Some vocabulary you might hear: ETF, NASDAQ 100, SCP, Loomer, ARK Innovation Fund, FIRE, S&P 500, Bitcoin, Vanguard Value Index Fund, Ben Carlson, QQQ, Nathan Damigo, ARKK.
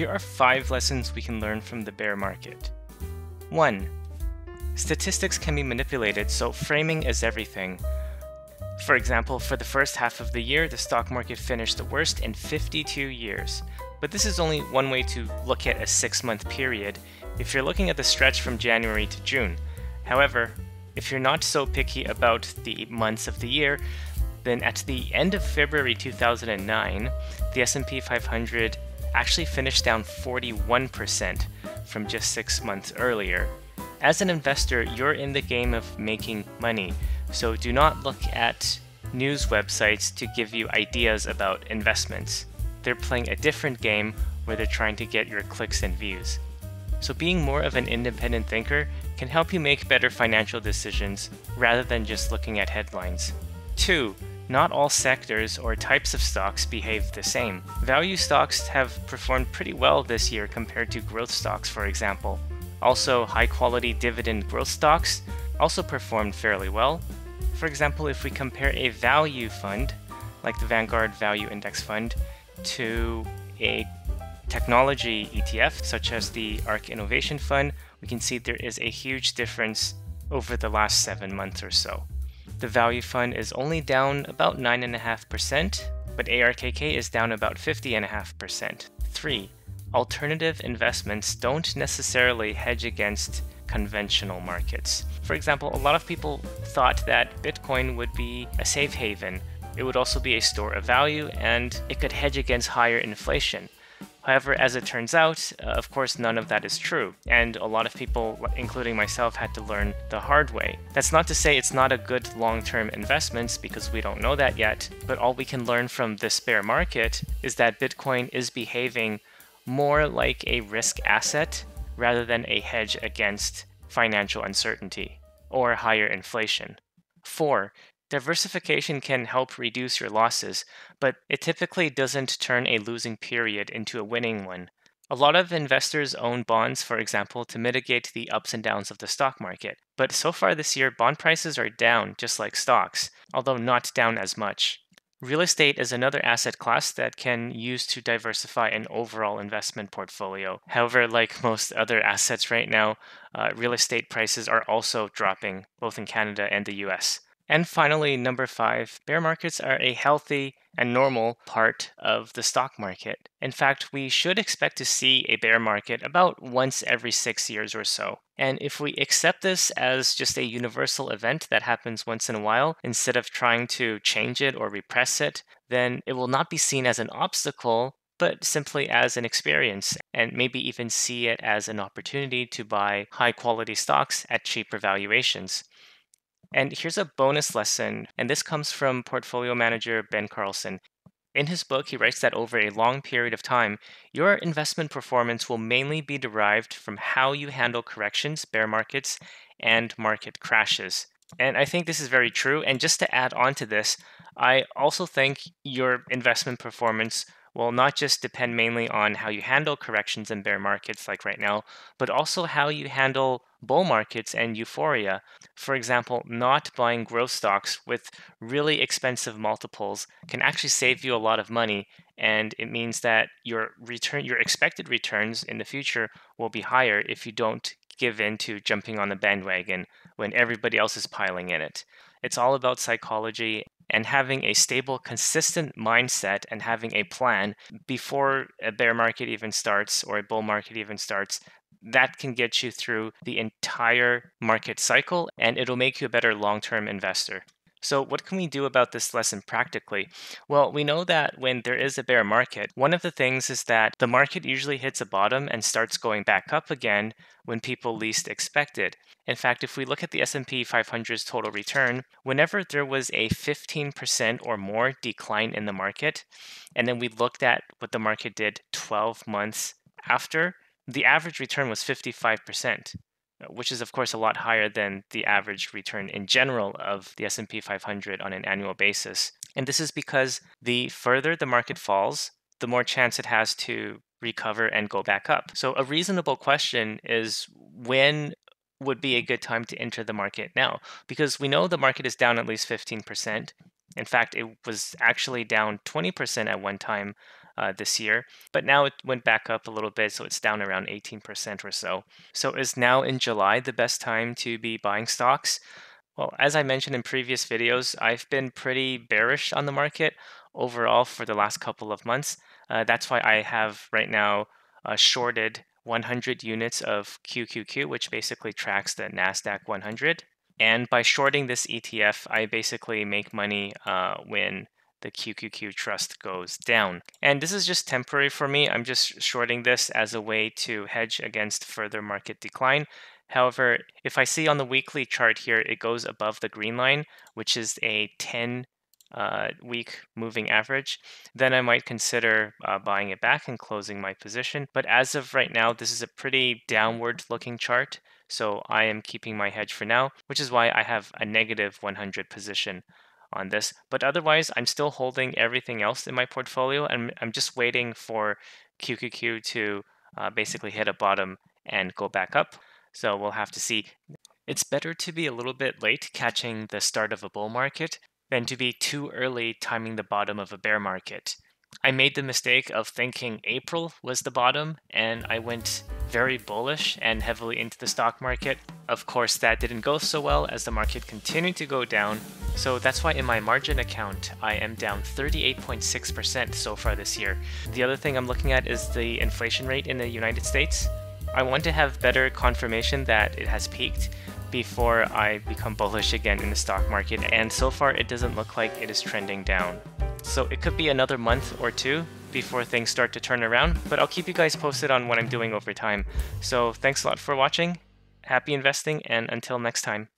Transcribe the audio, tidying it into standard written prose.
Here are 5 lessons we can learn from the bear market. 1. Statistics can be manipulated, so framing is everything. For example, for the first half of the year, the stock market finished the worst in 52 years. But this is only one way to look at a 6-month period if you're looking at the stretch from January to June. However, if you're not so picky about the months of the year, then at the end of February 2009, the S&P 500 actually finished down 41% from just 6 months earlier. As an investor, you're in the game of making money, so do not look at news websites to give you ideas about investments. They're playing a different game where they're trying to get your clicks and views. So being more of an independent thinker can help you make better financial decisions rather than just looking at headlines. 2. Not all sectors or types of stocks behave the same. Value stocks have performed pretty well this year compared to growth stocks, for example. Also, high-quality dividend growth stocks also performed fairly well. For example, if we compare a value fund, like the Vanguard Value Index Fund, to a technology ETF, such as the ARK Innovation Fund, we can see there is a huge difference over the last 7 months or so. The value fund is only down about 9.5%, but ARKK is down about 50.5%. 3. Alternative investments don't necessarily hedge against conventional markets. For example, a lot of people thought that Bitcoin would be a safe haven. It would also be a store of value, and it could hedge against higher inflation. However, as it turns out, of course, none of that is true, and a lot of people, including myself, had to learn the hard way. That's not to say it's not a good long-term investment, because we don't know that yet, but all we can learn from this bear market is that Bitcoin is behaving more like a risk asset rather than a hedge against financial uncertainty or higher inflation. 4. Diversification can help reduce your losses, but it typically doesn't turn a losing period into a winning one. A lot of investors own bonds, for example, to mitigate the ups and downs of the stock market. But so far this year, bond prices are down, just like stocks, although not down as much. Real estate is another asset class that can use to diversify an overall investment portfolio. However, like most other assets right now, real estate prices are also dropping, both in Canada and the US. And finally, number 5, bear markets are a healthy and normal part of the stock market. In fact, we should expect to see a bear market about once every 6 years or so. And if we accept this as just a universal event that happens once in a while, instead of trying to change it or repress it, then it will not be seen as an obstacle, but simply as an experience, and maybe even see it as an opportunity to buy high-quality stocks at cheaper valuations. And here's a bonus lesson, and this comes from portfolio manager Ben Carlson. In his book, he writes that over a long period of time, your investment performance will mainly be derived from how you handle corrections, bear markets, and market crashes. And I think this is very true. And just to add on to this, I also think your investment performance will not just depend mainly on how you handle corrections and bear markets like right now, but also how you handle bull markets and euphoria. For example, not buying growth stocks with really expensive multiples can actually save you a lot of money, and it means that your expected returns in the future will be higher if you don't give in to jumping on the bandwagon when everybody else is piling in it. It's all about psychology and having a stable, consistent mindset and having a plan before a bear market even starts or a bull market even starts. That can get you through the entire market cycle, and it'll make you a better long-term investor. So what can we do about this lesson practically? Well, we know that when there is a bear market, one of the things is that the market usually hits a bottom and starts going back up again when people least expect it. In fact, if we look at the S&P 500's total return, whenever there was a 15% or more decline in the market, and then we looked at what the market did 12 months after, the average return was 55%, which is of course a lot higher than the average return in general of the S&P 500 on an annual basis. And this is because the further the market falls, the more chance it has to recover and go back up. So a reasonable question is, when would be a good time to enter the market now? Because we know the market is down at least 15%. In fact, it was actually down 20% at one time this year, but now it went back up a little bit, so it's down around 18% or so. So is now in July the best time to be buying stocks? Well, as I mentioned in previous videos, I've been pretty bearish on the market overall for the last couple of months. That's why I have right now shorted 100 units of QQQ, which basically tracks the NASDAQ 100. And by shorting this ETF, I basically make money when the QQQ trust goes down. And this is just temporary for me. I'm just shorting this as a way to hedge against further market decline. However, if I see on the weekly chart here, it goes above the green line, which is a 10-week moving average, then I might consider buying it back and closing my position. But as of right now, this is a pretty downward looking chart. So I am keeping my hedge for now, which is why I have a negative 100 position on this. But otherwise, I'm still holding everything else in my portfolio, and I'm just waiting for QQQ to basically hit a bottom and go back up. So we'll have to see. It's better to be a little bit late catching the start of a bull market than to be too early timing the bottom of a bear market. I made the mistake of thinking April was the bottom, and I went very bullish and heavily into the stock market. Of course, that didn't go so well as the market continued to go down. So that's why in my margin account, I am down 38.6% so far this year. The other thing I'm looking at is the inflation rate in the United States. I want to have better confirmation that it has peaked before I become bullish again in the stock market, and so far it doesn't look like it is trending down. So it could be another month or two before things start to turn around, but I'll keep you guys posted on what I'm doing over time. So thanks a lot for watching, happy investing, and until next time.